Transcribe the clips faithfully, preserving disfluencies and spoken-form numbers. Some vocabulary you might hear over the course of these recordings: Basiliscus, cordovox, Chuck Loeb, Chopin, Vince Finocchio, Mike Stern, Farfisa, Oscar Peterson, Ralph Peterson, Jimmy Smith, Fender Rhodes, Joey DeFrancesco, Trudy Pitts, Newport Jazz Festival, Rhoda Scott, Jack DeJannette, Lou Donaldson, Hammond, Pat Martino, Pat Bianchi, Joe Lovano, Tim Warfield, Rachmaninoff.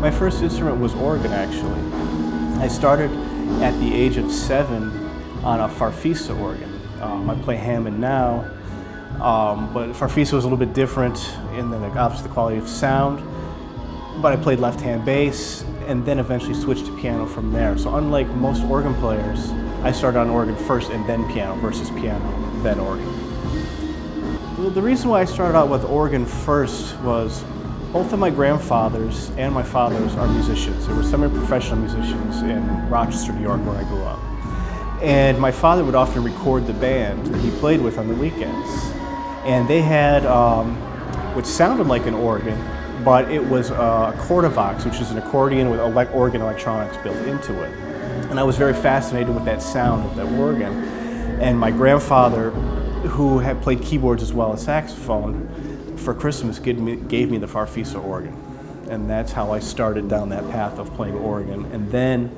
My first instrument was organ, actually. I started at the age of seven on a Farfisa organ. Um, I play Hammond now, um, but Farfisa was a little bit different in the, like, obviously the quality of sound. But I played left-hand bass, and then eventually switched to piano from there. So unlike most organ players, I started on organ first and then piano versus piano, then organ. Well, the reason why I started out with organ first was both of my grandfathers and my fathers are musicians. They were semi-professional musicians in Rochester, New York, where I grew up. And my father would often record the band that he played with on the weekends. And they had um, what sounded like an organ, but it was a cordovox, which is an accordion with ele organ electronics built into it. And I was very fascinated with that sound of that organ. And my grandfather, who had played keyboards as well as saxophone, for Christmas gave me, gave me the Farfisa organ. And that's how I started down that path of playing organ. And then,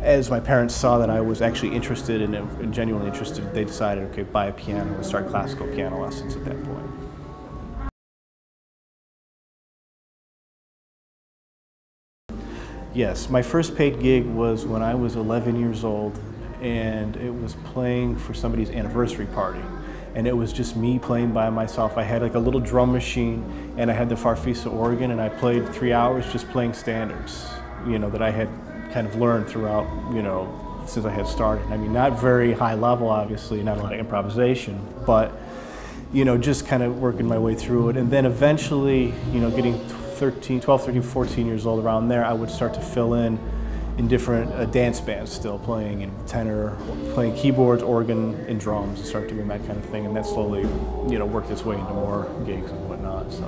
as my parents saw that I was actually interested and in, genuinely interested, they decided, okay, buy a piano and start classical piano lessons at that point. Yes, my first paid gig was when I was eleven years old, and it was playing for somebody's anniversary party. And it was just me playing by myself. I had like a little drum machine, and I had the Farfisa organ, and I played three hours just playing standards, you know, that I had kind of learned throughout, you know, since I had started. I mean, not very high level, obviously, not a lot of improvisation, but, you know, just kind of working my way through it. And then eventually, you know, getting thirteen, twelve, thirteen, fourteen years old, around there, I would start to fill in in different uh, dance bands, still playing in tenor, playing keyboards, organ, and drums, and start doing that kind of thing. And that slowly, you know, worked its way into more gigs and whatnot, so.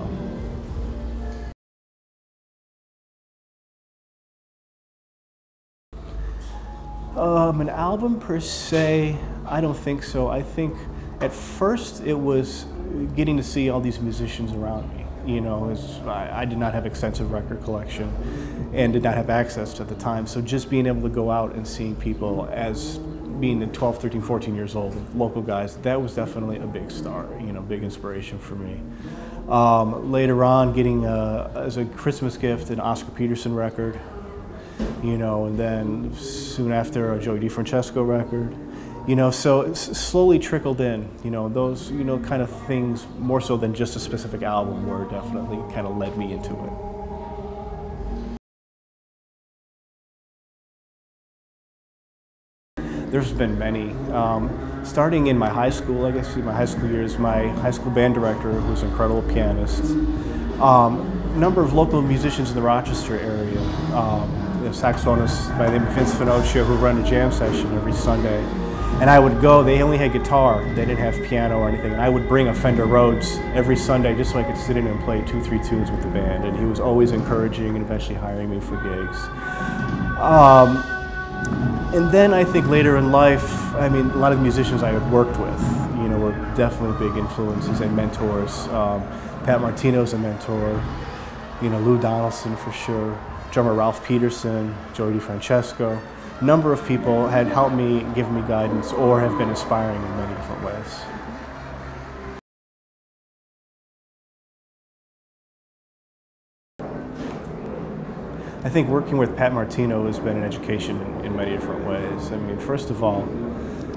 Um, an album per se, I don't think so. I think at first it was getting to see all these musicians around me. You know, is, I, I did not have extensive record collection and did not have access to the time. So just being able to go out and seeing people as being twelve, thirteen, fourteen years old, local guys, that was definitely a big start, you know, big inspiration for me. Um, later on, getting a, as a Christmas gift an Oscar Peterson record, you know, and then soon after a Joey DeFrancesco record. You know, so it slowly trickled in, you know, those, you know, kind of things, more so than just a specific album, were definitely kind of led me into it. There's been many. Um, starting in my high school, I guess in my high school years, my high school band director, who's an incredible pianist, um, number of local musicians in the Rochester area, um, the saxophonist by the name of Vince Finocchio, who run a jam session every Sunday. And I would go, they only had guitar, they didn't have piano or anything, and I would bring a Fender Rhodes every Sunday just so I could sit in and play two, three tunes with the band, and he was always encouraging and eventually hiring me for gigs. Um, and then I think later in life, I mean, a lot of the musicians I had worked with, you know, were definitely big influences and mentors. Um, Pat Martino's a mentor, you know, Lou Donaldson for sure, drummer Ralph Peterson, Joey DeFrancesco. Number of people had helped me, given me guidance, or have been inspiring in many different ways. I think working with Pat Martino has been an education in, in many different ways. I mean, first of all,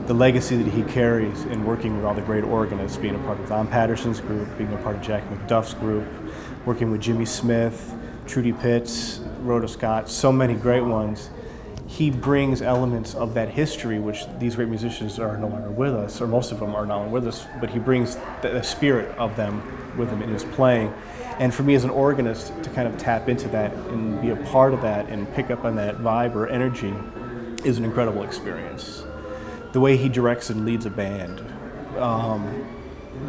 the legacy that he carries in working with all the great organists, being a part of Don Patterson's group, being a part of Jack McDuff's group, working with Jimmy Smith, Trudy Pitts, Rhoda Scott, so many great ones. He brings elements of that history, which these great musicians are no longer with us, or most of them are no longer with us, but he brings the spirit of them with him in his playing. And for me as an organist, to kind of tap into that and be a part of that and pick up on that vibe or energy is an incredible experience. The way he directs and leads a band. Um,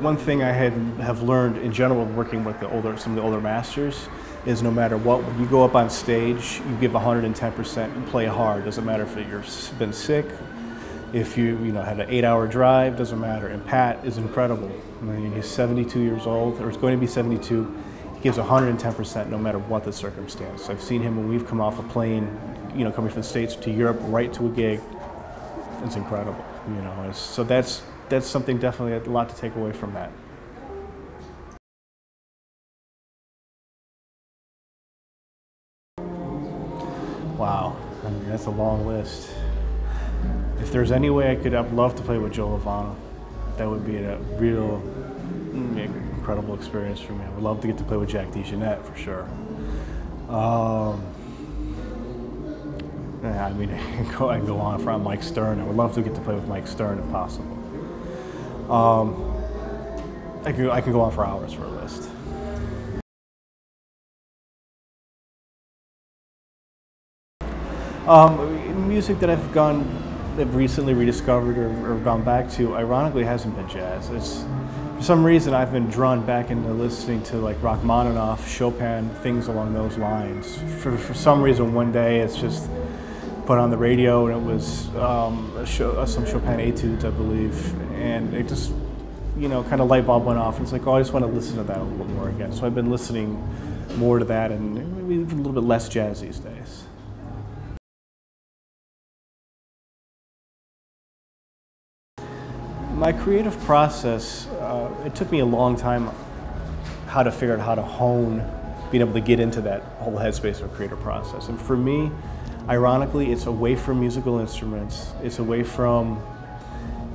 one thing I had, have learned in general working with the older, some of the older masters, is no matter what, when you go up on stage, you give one hundred ten percent and play hard. Doesn't matter if you've been sick, if you, you know, had an eight-hour drive, doesn't matter. And Pat is incredible. I mean, he's seventy-two years old, or is going to be seventy-two. He gives one hundred ten percent no matter what the circumstance. I've seen him when we've come off a plane, you know, coming from the States to Europe, right to a gig. It's incredible, you know. It's, so that's, that's something definitely a lot to take away from that. Wow, I mean, that's a long list. If there's any way I could, I'd love to play with Joe Lovano. That would be a real incredible experience for me. I would love to get to play with Jack DeJannette for sure. Um, yeah, I mean, I can go, I can go on from Mike Stern. I would love to get to play with Mike Stern if possible. Um, I could, I could go on for hours for a list. Um, music that I've gone, that I've recently rediscovered or, or gone back to, ironically, hasn't been jazz. It's, for some reason, I've been drawn back into listening to like Rachmaninoff, Chopin, things along those lines. For, for some reason, one day it's just put on the radio, and it was um, a show, uh, some Chopin etudes, I believe, and it just, you know, kind of light bulb went off. And it's like, oh, I just want to listen to that a little bit more again. So I've been listening more to that, and maybe even a little bit less jazz these days. My creative process, uh, it took me a long time how to figure out how to hone, being able to get into that whole headspace of a creative process. And for me, ironically, it's away from musical instruments. It's away from,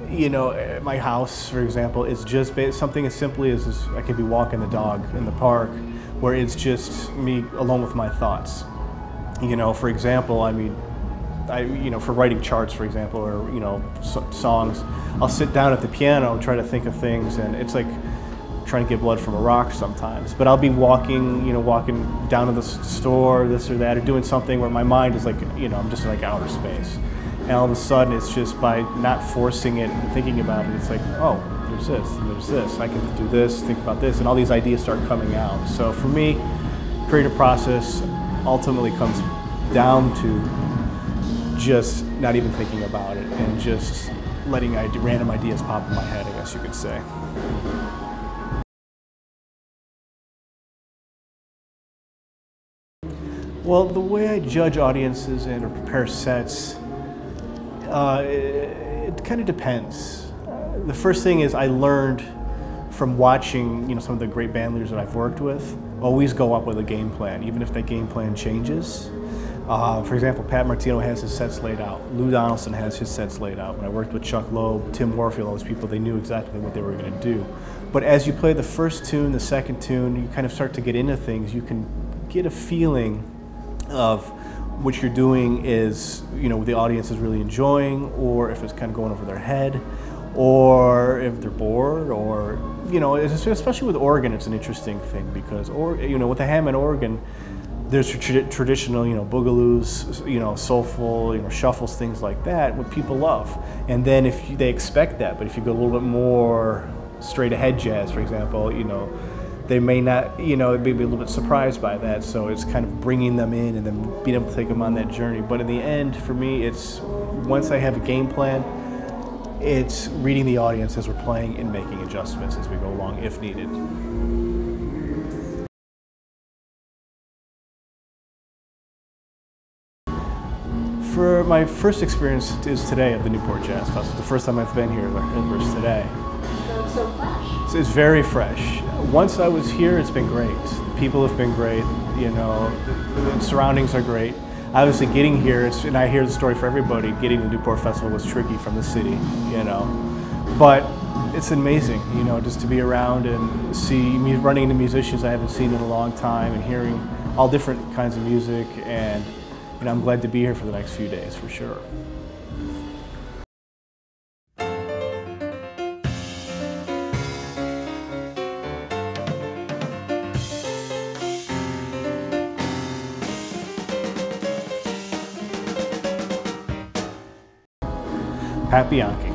you know, my house, for example. It's just something as simply as, as I could be walking the dog in the park, where it's just me alone with my thoughts. You know, for example, I mean, I, you know, for writing charts, for example, or, you know, so songs, I'll sit down at the piano and try to think of things, and it's like trying to get blood from a rock sometimes. But I'll be walking, you know, walking down to the store, this or that, or doing something where my mind is like, you know, I'm just in like outer space. And all of a sudden, it's just by not forcing it and thinking about it, it's like, oh, there's this, and there's this, I can do this, think about this, and all these ideas start coming out. So for me, creative process ultimately comes down to just not even thinking about it and just letting ide- random ideas pop in my head, I guess you could say. Well, the way I judge audiences and or prepare sets, uh, it, it kind of depends. Uh, the first thing is I learned from watching, you know, some of the great band leaders that I've worked with, always go up with a game plan, even if that game plan changes. Uh, for example, Pat Martino has his sets laid out. Lou Donaldson has his sets laid out. When I worked with Chuck Loeb, Tim Warfield, all those people, they knew exactly what they were going to do. But as you play the first tune, the second tune, you kind of start to get into things. You can get a feeling of what you're doing is, you know, the audience is really enjoying, or if it's kind of going over their head, or if they're bored, or, you know, especially with organ, it's an interesting thing because, or, you know, with the Hammond organ, there's tra traditional, you know, boogaloos, you know, soulful, you know, shuffles, things like that, what people love. And then if you, they expect that, but if you go a little bit more straight ahead jazz, for example, you know, they may not, you know, they may be a little bit surprised by that. So it's kind of bringing them in and then being able to take them on that journey. But in the end, for me, it's once I have a game plan, it's reading the audience as we're playing and making adjustments as we go along, if needed. For my first experience is today at the Newport Jazz Festival. The first time I've been here was today. So it's so fresh. It's very fresh. Once I was here, it's been great. The people have been great. You know, the surroundings are great. Obviously, getting here, it's, and I hear the story for everybody. Getting to the Newport Festival was tricky from the city. You know, but it's amazing. You know, just to be around and see me running into musicians I haven't seen in a long time and hearing all different kinds of music and. And I'm glad to be here for the next few days, for sure. Pat Bianchi.